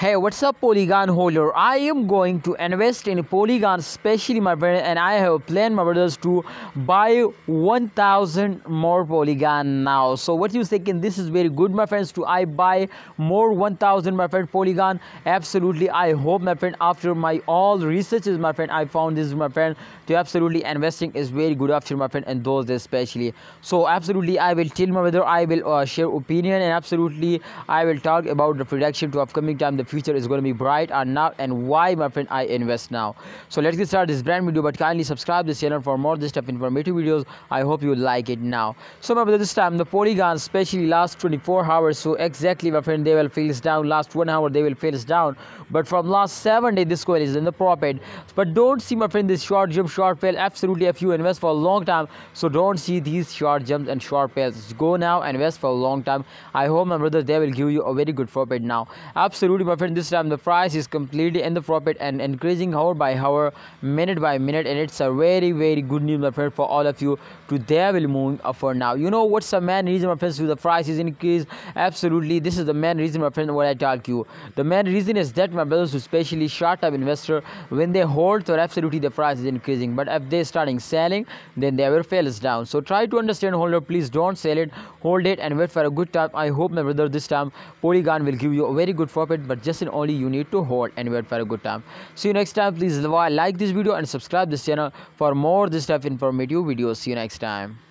Hey, what's up Polygon holder? I am going to invest in Polygon, especially my brother, and I have planned, my brothers, to buy 1000 more Polygon now. So what you thinking? This is very good, my friends. Do I buy more 1000, my friend, Polygon? Absolutely. I hope, my friend, after my all researches, my friend, I found this, my friend, to absolutely investing is very good option, my friend, and those especially. So absolutely I will tell, my brother, I will share opinion, and absolutely I will talk about the prediction to upcoming time. The future is going to be bright or not, and why, my friend, I invest now. So let's get started this brand video, but kindly subscribe this channel for more this type of informative videos. I hope you like it now. So remember, this time the Polygon, especially last 24 hours, so exactly, my friend, they will face down. Last 1 hour they will face down, but from last 7 days this coin is in the profit. But don't see, my friend, this short jump, short fail. Absolutely, if you invest for a long time, so don't see these short jumps and short fails. Go now, invest for a long time. I hope, my brother, they will give you a very good profit now. Absolutely, my friend, this time the price is completely in the profit and increasing hour by hour, minute by minute, and it's a very good news, my friend, for all of you. Today will move up for now. You know what's the main reason, my friends, to the price is increased? Absolutely, this is the main reason, my friend, what I talk to you. The main reason is that, my brothers, especially short-term investor, when they hold, so absolutely the price is increasing. But if they starting selling, then they will fail us down. So try to understand, holder. Please don't sell it. Hold it and wait for a good time. I hope, my brother, this time Polygon will give you a very good profit, but just and only you need to hold and wait for a good time. See you next time. Please like this video and subscribe this channel for more this type of informative videos. See you next time.